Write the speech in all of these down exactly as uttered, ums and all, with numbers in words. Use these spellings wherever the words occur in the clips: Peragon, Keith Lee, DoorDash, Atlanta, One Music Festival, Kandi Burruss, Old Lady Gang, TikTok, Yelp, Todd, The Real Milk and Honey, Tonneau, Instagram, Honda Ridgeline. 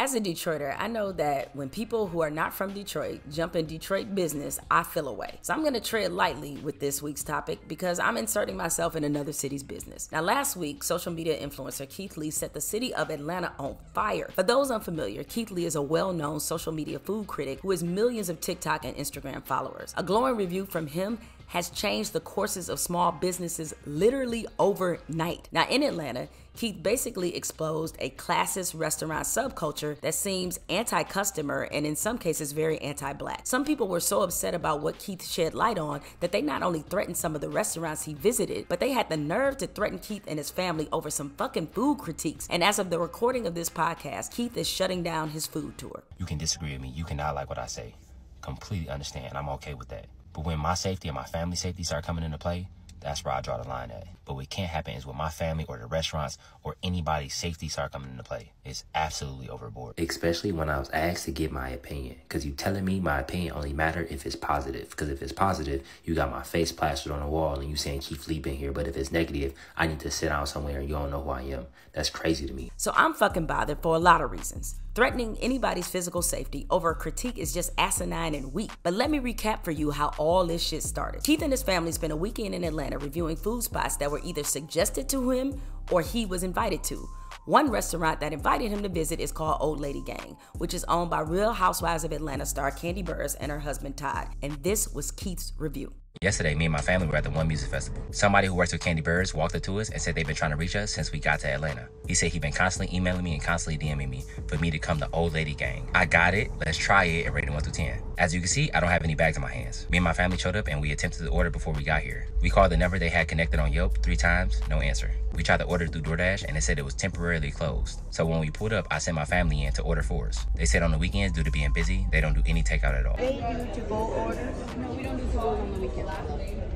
As a Detroiter, I know that when people who are not from Detroit jump in Detroit business, I feel away. So I'm gonna tread lightly with this week's topic because I'm inserting myself in another city's business. Now last week, social media influencer Keith Lee set the city of Atlanta on fire. For those unfamiliar, Keith Lee is a well-known social media food critic who has millions of TikTok and Instagram followers. A glowing review from him has changed the courses of small businesses literally overnight. Now in Atlanta, Keith basically exposed a classist restaurant subculture that seems anti-customer and in some cases very anti-black. Some people were so upset about what Keith shed light on that they not only threatened some of the restaurants he visited, but they had the nerve to threaten Keith and his family over some fucking food critiques. And as of the recording of this podcast, Keith is shutting down his food tour. You can disagree with me, you cannot like what I say. Completely understand, I'm okay with that. But when my safety and my family's safety start coming into play, that's where I draw the line at. But what can't happen is when my family or the restaurants or anybody's safety start coming into play, it's absolutely overboard. Especially when I was asked to give my opinion, because you telling me my opinion only matter if it's positive. Because if it's positive, you got my face plastered on the wall and you saying Keith Lee been here. But if it's negative, I need to sit down somewhere and you don't know who I am. That's crazy to me. So I'm fucking bothered for a lot of reasons. Threatening anybody's physical safety over a critique is just asinine and weak. But let me recap for you how all this shit started. Keith and his family spent a weekend in Atlanta reviewing food spots that were either suggested to him or he was invited to. One restaurant that invited him to visit is called Old Lady Gang, which is owned by Real Housewives of Atlanta star Kandi Burruss and her husband Todd. And this was Keith's review. Yesterday, me and my family were at the One Music Festival. Somebody who works with Kandi Burruss walked up to us and said they've been trying to reach us since we got to Atlanta. He said he'd been constantly emailing me and constantly DMing me for me to come to Old Lady Gang. I got it, let's try it, and rated one through ten. As you can see, I don't have any bags in my hands. Me and my family showed up and we attempted to order before we got here. We called the number they had connected on Yelp three times, no answer. We tried to order through DoorDash and they said it was temporarily closed. So when we pulled up, I sent my family in to order for us. They said on the weekends, due to being busy, they don't do any takeout at all. They do to-go orders? No, we don't do to-go on the weekend.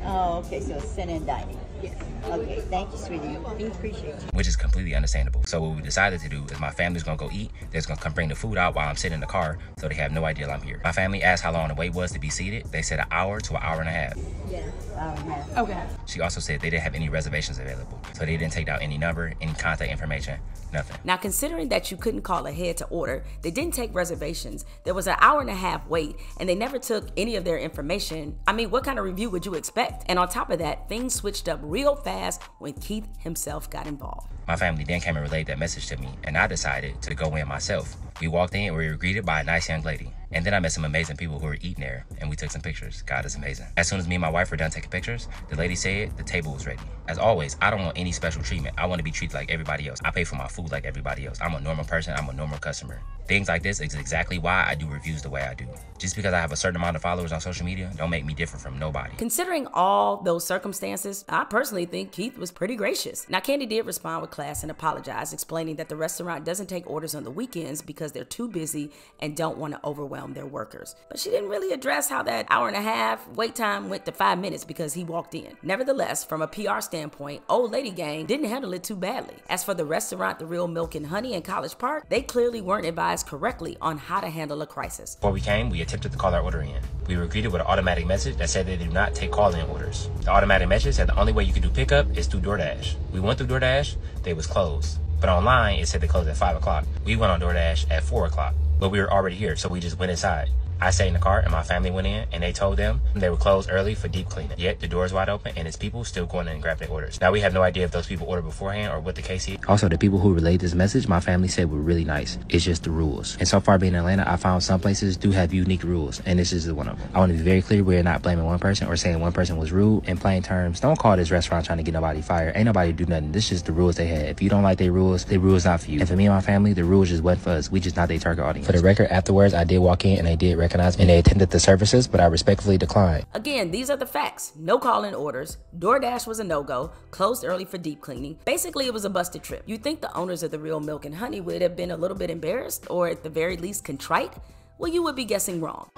Oh, okay, so it's sin and dining. Yes. Okay, thank you, sweetie. We appreciate you. Which is completely understandable. So what we decided to do is my family's gonna go eat. They're gonna come bring the food out while I'm sitting in the car, so they have no idea I'm here. My family asked how long the wait was to be seated. They said an hour to an hour and a half. Yeah, an hour and a half. Okay. She also said they didn't have any reservations available, so they didn't take down any number, any contact information, nothing. Now, considering that you couldn't call ahead to order, they didn't take reservations, there was an hour and a half wait, and they never took any of their information. I mean, what kind of review would you expect? And on top of that, things switched up real fast when Keith himself got involved. My family then came and relayed that message to me, and I decided to go in myself. We walked in and we were greeted by a nice young lady. And then I met some amazing people who were eating there, and we took some pictures. God is amazing. As soon as me and my wife were done taking pictures, the lady said the table was ready. As always, I don't want any special treatment. I want to be treated like everybody else. I pay for my food like everybody else. I'm a normal person. I'm a normal customer. Things like this is exactly why I do reviews the way I do. Just because I have a certain amount of followers on social media don't make me different from nobody. Considering all those circumstances, I personally think Keith was pretty gracious. Now, Kandi did respond with class and apologize, explaining that the restaurant doesn't take orders on the weekends because they're too busy and don't want to overwhelm their workers. But she didn't really address how that hour and a half wait time went to five minutes because he walked in. Nevertheless, from a P R standpoint, Old Lady Gang didn't handle it too badly. As for the restaurant The Real Milk and Honey in College Park, they clearly weren't advised correctly on how to handle a crisis. Before we came, we attempted to call our order in. We were greeted with an automatic message that said they do not take call-in orders. The automatic message said the only way you can do pickup is through DoorDash. We went through DoorDash, they was closed. But online, it said they closed at five o'clock. We went on DoorDash at four o'clock. But we were already here, so we just went inside. I sat in the car and my family went in and they told them they were closed early for deep cleaning. Yet the door is wide open and it's people still going in and grabbing their orders. Now we have no idea if those people ordered beforehand or what the case is. Also, the people who relayed this message, my family said were really nice. It's just the rules. And so far being in Atlanta, I found some places do have unique rules and this is one of them. I want to be very clear, we're not blaming one person or saying one person was rude. In plain terms, don't call this restaurant trying to get nobody fired. Ain't nobody do nothing. This is the rules they had. If you don't like their rules, their rules not for you. And for me and my family, the rules just wasn't for us. We just not their target audience. For the record, afterwards, I did walk in and they did recognize and they attended the services, but I respectfully declined. Again, these are the facts. No call-in orders. DoorDash was a no-go. Closed early for deep cleaning. Basically, it was a busted trip. You'd think the owners of The Real Milk and Honey would have been a little bit embarrassed or at the very least contrite? Well, you would be guessing wrong.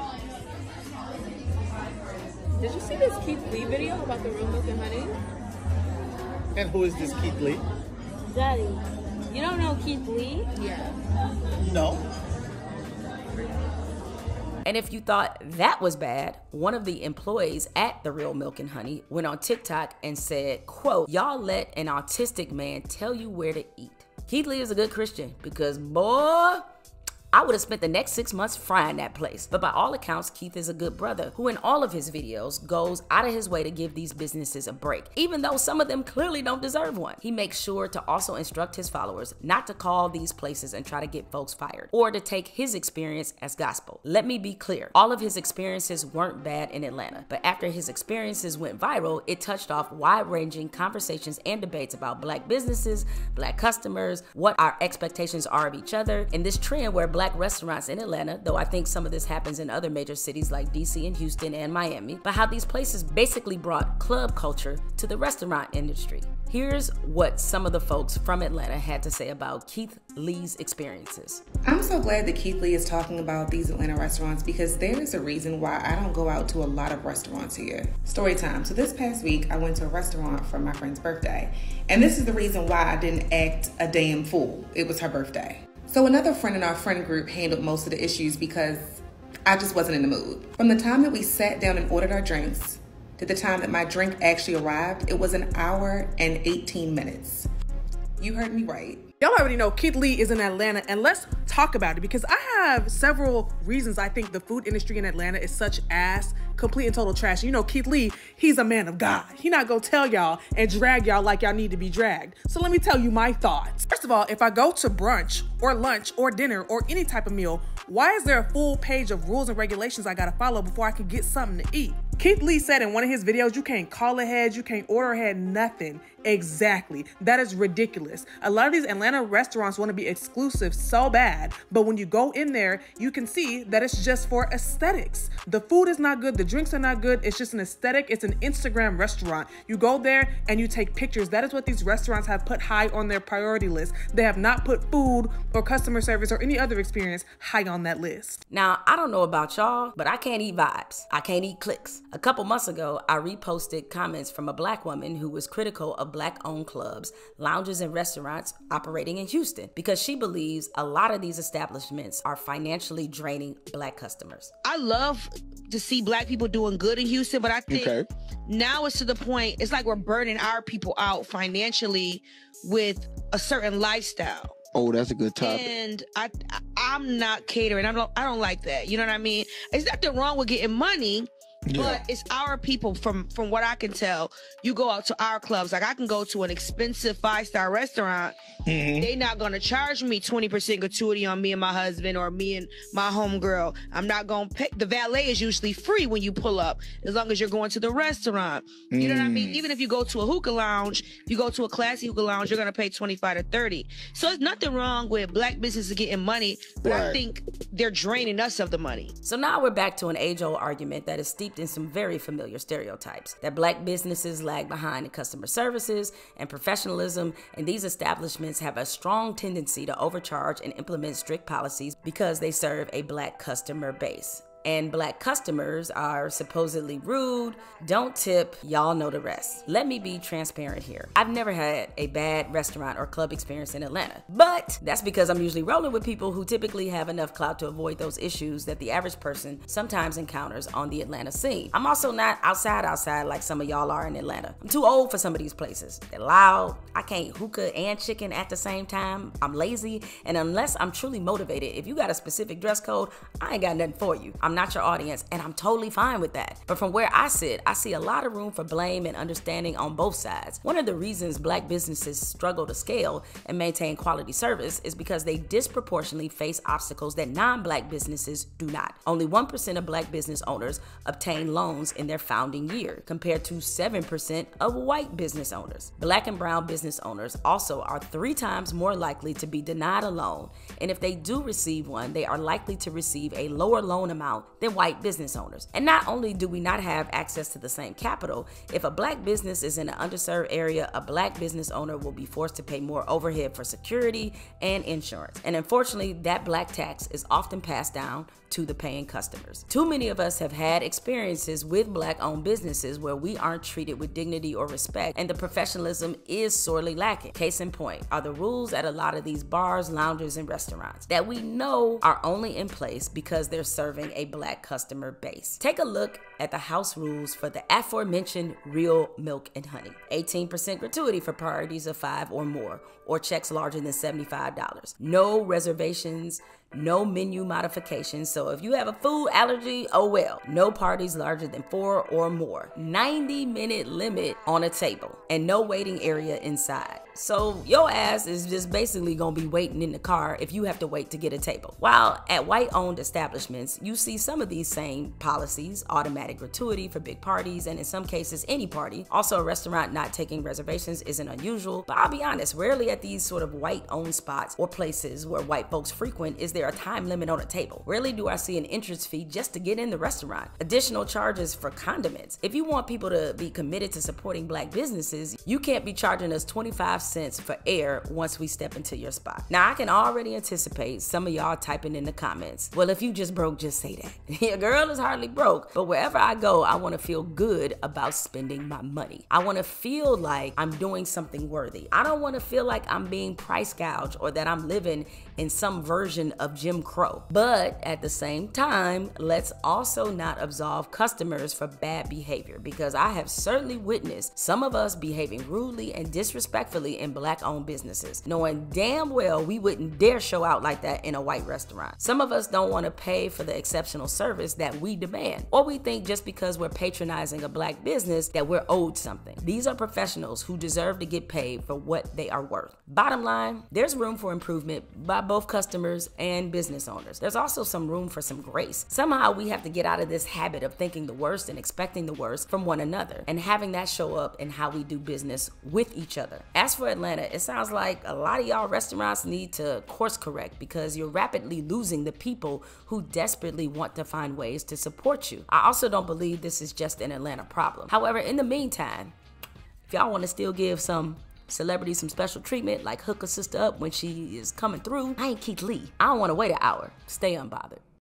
Did you see this Keith Lee video about The Real Milk and Honey? And who is this Keith Lee? Daddy. You don't know Keith Lee? Yeah. No. And if you thought that was bad, one of the employees at The Real Milk and Honey went on TikTok and said, quote, "Y'all let an autistic man tell you where to eat." Keith Lee is a good Christian because, boy, I would have spent the next six months frying that place. But by all accounts, Keith is a good brother who in all of his videos goes out of his way to give these businesses a break, even though some of them clearly don't deserve one. He makes sure to also instruct his followers not to call these places and try to get folks fired or to take his experience as gospel. Let me be clear, all of his experiences weren't bad in Atlanta, but after his experiences went viral, it touched off wide-ranging conversations and debates about black businesses, black customers, what our expectations are of each other, and this trend where black restaurants in Atlanta, though I think some of this happens in other major cities like D C and Houston and Miami, but how these places basically brought club culture to the restaurant industry. Here's what some of the folks from Atlanta had to say about Keith Lee's experiences. I'm so glad that Keith Lee is talking about these Atlanta restaurants because there is a reason why I don't go out to a lot of restaurants here. Story time. So this past week, I went to a restaurant for my friend's birthday. And this is the reason why I didn't act a damn fool. It was her birthday. So another friend in our friend group handled most of the issues because I just wasn't in the mood. From the time that we sat down and ordered our drinks, to the time that my drink actually arrived, it was an hour and eighteen minutes. You heard me right. Y'all already know Keith Lee is in Atlanta, and let's talk about it because I have several reasons I think the food industry in Atlanta is such ass, complete and total trash. You know, Keith Lee, he's a man of God. He not gonna tell y'all and drag y'all like y'all need to be dragged. So let me tell you my thoughts. First of all, if I go to brunch or lunch or dinner or any type of meal, why is there a full page of rules and regulations I gotta follow before I can get something to eat? Keith Lee said in one of his videos, you can't call ahead, you can't order ahead, nothing. Exactly. That is ridiculous. A lot of these Atlanta restaurants want to be exclusive so bad, but when you go in there, you can see that it's just for aesthetics. The food is not good. The drinks are not good. It's just an aesthetic. It's an Instagram restaurant. You go there and you take pictures. That is what these restaurants have put high on their priority list. They have not put food or customer service or any other experience high on that list. Now, I don't know about y'all, but I can't eat vibes. I can't eat clicks. A couple months ago, I reposted comments from a black woman who was critical of black-owned clubs, lounges, and restaurants operating in Houston because she believes a lot of these establishments are financially draining black customers. I love to see black people doing good in Houston, but I think okay. now it's to the point, it's like we're burning our people out financially with a certain lifestyle. Oh, that's a good topic. And I, I, I'm not catering. I don't, I don't like that. You know what I mean? It's nothing wrong with getting money. Yeah. But it's our people, from from what I can tell. You go out to our clubs, like I can go to an expensive five-star restaurant. Mm-hmm. They're not going to charge me twenty percent gratuity on me and my husband or me and my homegirl. I'm not going to pay. The valet is usually free when you pull up, as long as you're going to the restaurant. Mm. You know what I mean? Even if you go to a hookah lounge, you go to a classy hookah lounge, you're going to pay twenty-five to thirty. So there's nothing wrong with black businesses getting money, but right. I think they're draining us of the money. So now we're back to an age-old argument that is steeped in some very familiar stereotypes, that black businesses lag behind in customer services and professionalism, and these establishments have a strong tendency to overcharge and implement strict policies because they serve a black customer base. And black customers are supposedly rude, don't tip, y'all know the rest. Let me be transparent here. I've never had a bad restaurant or club experience in Atlanta, but that's because I'm usually rolling with people who typically have enough clout to avoid those issues that the average person sometimes encounters on the Atlanta scene. I'm also not outside outside like some of y'all are in Atlanta. I'm too old for some of these places. They're loud, I can't hookah and chicken at the same time, I'm lazy, and unless I'm truly motivated, if you got a specific dress code, I ain't got nothing for you. I'm not your audience, and I'm totally fine with that. But from where I sit, I see a lot of room for blame and understanding on both sides. One of the reasons black businesses struggle to scale and maintain quality service is because they disproportionately face obstacles that non-black businesses do not. Only one percent of black business owners obtain loans in their founding year, compared to seven percent of white business owners. Black and brown business owners also are three times more likely to be denied a loan, and if they do receive one, they are likely to receive a lower loan amount than white business owners. And not only do we not have access to the same capital, if a black business is in an underserved area, a black business owner will be forced to pay more overhead for security and insurance. And unfortunately, that black tax is often passed down to the paying customers. Too many of us have had experiences with black-owned businesses where we aren't treated with dignity or respect, and the professionalism is sorely lacking. Case in point are the rules at a lot of these bars, lounges, and restaurants that we know are only in place because they're serving a black customer base. Take a look at the house rules for the aforementioned Real Milk and Honey. eighteen percent gratuity for parties of five or more, or checks larger than seventy-five dollars. No reservations, no menu modifications. So if you have a food allergy, oh well. No parties larger than four or more. ninety minute limit on a table and no waiting area inside. So your ass is just basically gonna be waiting in the car if you have to wait to get a table. While at white-owned establishments, you see some of these same policies, automatic gratuity for big parties, and in some cases, any party. Also, a restaurant not taking reservations isn't unusual, but I'll be honest, rarely at these sort of white-owned spots or places where white folks frequent is there a time limit on a table. Rarely do I see an entrance fee just to get in the restaurant. Additional charges for condiments. If you want people to be committed to supporting black businesses, you can't be charging us twenty-five cents for air once we step into your spot. Now, I can already anticipate some of y'all typing in the comments, well, if you just broke, just say that. Your girl is hardly broke, but wherever I go, I want to feel good about spending my money. I want to feel like I'm doing something worthy. I don't want to feel like I'm being price gouged or that I'm living in some version of Jim Crow. But at the same time, let's also not absolve customers for bad behavior, because I have certainly witnessed some of us behaving rudely and disrespectfully in black-owned businesses, knowing damn well we wouldn't dare show out like that in a white restaurant. Some of us don't want to pay for the exceptional service that we demand, or we think just because we're patronizing a black business that we're owed something. These are professionals who deserve to get paid for what they are worth. Bottom line, there's room for improvement by both customers and business owners. There's also some room for some grace. Somehow we have to get out of this habit of thinking the worst and expecting the worst from one another, and having that show up in how we do business with each other. As for Atlanta, it sounds like a lot of y'all restaurants need to course correct, because you're rapidly losing the people who desperately want to find ways to support you. I also don't believe this is just an Atlanta problem. However, in the meantime, if y'all want to still give some celebrities some special treatment, like hook a sister up when she is coming through, I ain't Keith Lee. I don't want to wait an hour. Stay unbothered.